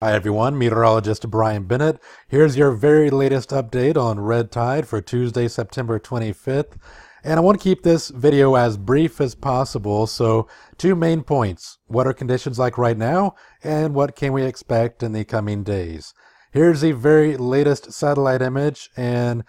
Hi everyone, meteorologist Brian Bennett. Here's your very latest update on Red Tide for Tuesday, September 25th. And I want to keep this video as brief as possible, so two main points. What are conditions like right now, and what can we expect in the coming days? Here's the very latest satellite image, and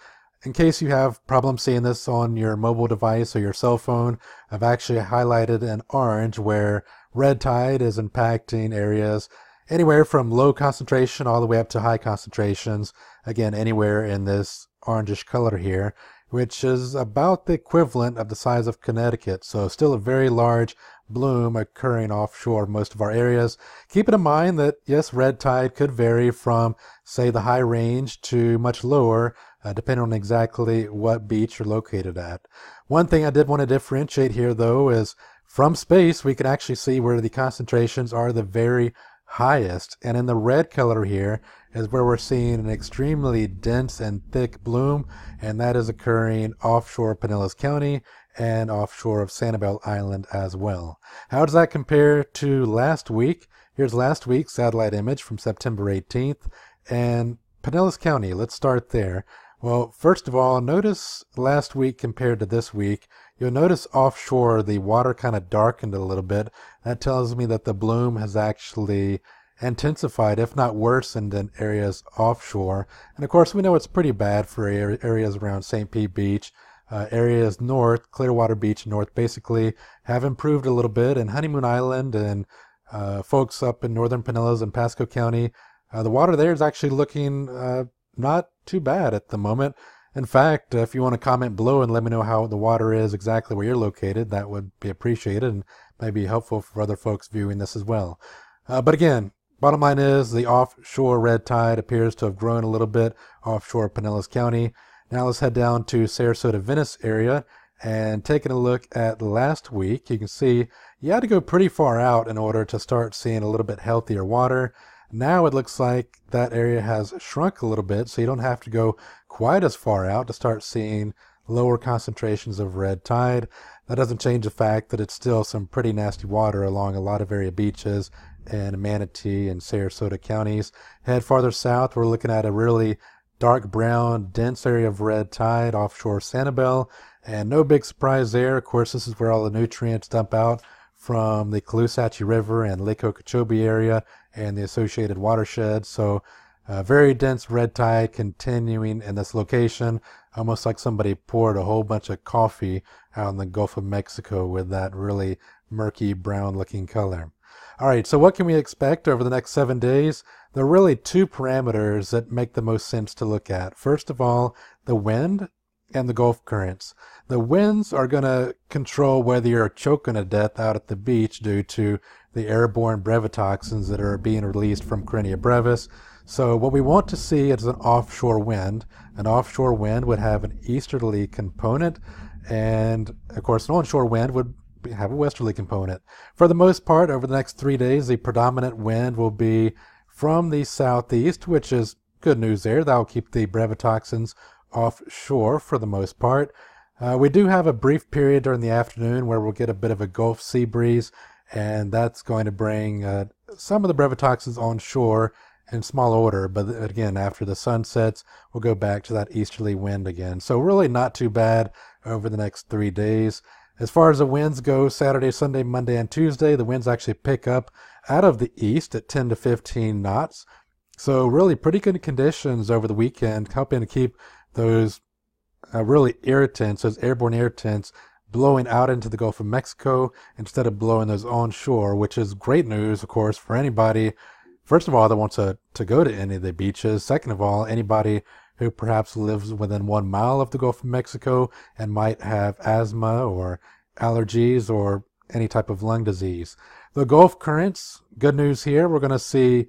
in case you have problems seeing this on your mobile device or your cell phone, I've actually highlighted in orange where Red Tide is impacting areas anywhere from low concentration all the way up to high concentrations, again anywhere in this orangish color here, which is about the equivalent of the size of Connecticut, so still a very large bloom occurring offshore most of our areas. Keeping in mind that yes, Red Tide could vary from say the high range to much lower, depending on exactly what beach you're located at. One thing I did want to differentiate here though is from space we can actually see where the concentrations are the very highest, and in the red color here is where we're seeing an extremely dense and thick bloom, and that is occurring offshore Pinellas County and offshore of Sanibel Island as well. How does that compare to last week? Here's last week's satellite image from September 18th and Pinellas County. Let's start there. Well, first of all, notice last week compared to this week. You'll notice offshore the water kind of darkened a little bit. That tells me that the bloom has actually intensified, if not worsened, in areas offshore. And of course, we know it's pretty bad for areas around St. Pete Beach. Areas north, Clearwater Beach north, basically have improved a little bit. And Honeymoon Island and folks up in northern Pinellas and Pasco County, the water there is actually looking not too bad at the moment. In fact, if you want to comment below and let me know how the water is exactly where you're located, that would be appreciated and maybe helpful for other folks viewing this as well. But again, bottom line is the offshore Red Tide appears to have grown a little bit offshore Pinellas County. Now let's head down to Sarasota, Venice area, and taking a look at last week, you can see you had to go pretty far out in order to start seeing a little bit healthier water. Now it looks like that area has shrunk a little bit, so you don't have to go quite as far out to start seeing lower concentrations of Red Tide. That doesn't change the fact that it's still some pretty nasty water along a lot of area beaches in Manatee and Sarasota counties. Head farther south, we're looking at a really dark brown, dense area of Red Tide offshore Sanibel, and no big surprise there. Of course, this is where all the nutrients dump out from the Calusa River and Lake Okeechobee area and the associated watershed. So very dense Red Tide continuing in this location, almost like somebody poured a whole bunch of coffee out in the Gulf of Mexico with that really murky brown looking color. All right, so what can we expect over the next 7 days? There are really two parameters that make the most sense to look at. First of all, the wind and the Gulf currents. The winds are going to control whether you're choking to death out at the beach due to the airborne brevetoxins that are being released from Karenia brevis. So what we want to see is an offshore wind. An offshore wind would have an easterly component, and of course an onshore wind would have a westerly component. For the most part, over the next 3 days, the predominant wind will be from the southeast, which is good news there. That will keep the brevetoxins offshore for the most part. We do have a brief period during the afternoon where we'll get a bit of a Gulf sea breeze, and that's going to bring some of the brevetoxins onshore in small order, but again after the sun sets we'll go back to that easterly wind again. So really not too bad over the next 3 days. As far as the winds go, Saturday, Sunday, Monday, and Tuesday, the winds actually pick up out of the east at 10 to 15 knots. So really pretty good conditions over the weekend, helping to keep those really irritants, those airborne irritants, blowing out into the Gulf of Mexico instead of blowing those onshore, which is great news, of course, for anybody, first of all, that wants to go to any of the beaches. Second of all, anybody who perhaps lives within 1 mile of the Gulf of Mexico and might have asthma or allergies or any type of lung disease. The Gulf currents, good news here, we're going to see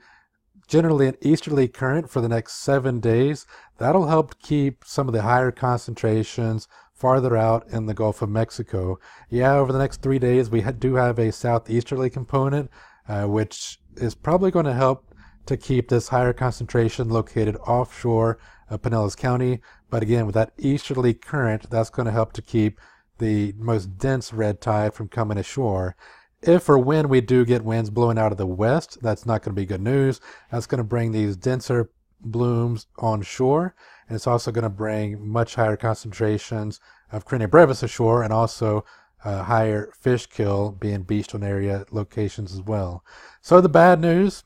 generally an easterly current for the next 7 days. That'll help keep some of the higher concentrations farther out in the Gulf of Mexico. Yeah, over the next 3 days we do have a southeasterly component, which is probably going to help to keep this higher concentration located offshore of Pinellas County. But again, with that easterly current, that's going to help to keep the most dense Red Tide from coming ashore. If or when we do get winds blowing out of the west, that's not going to be good news. That's going to bring these denser blooms on shore, and it's also going to bring much higher concentrations of Karenia brevis ashore, and also higher fish kill being beached on area locations as well. So the bad news,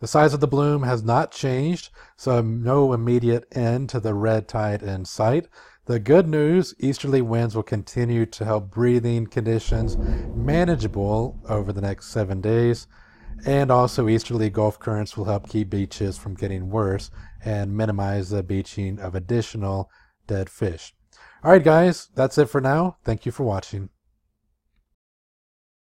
the size of the bloom has not changed, so no immediate end to the red tide in sight. The good news, easterly winds will continue to help breathing conditions manageable over the next 7 days, and also easterly Gulf currents will help keep beaches from getting worse and minimize the beaching of additional dead fish. All right, guys, that's it for now. Thank you for watching.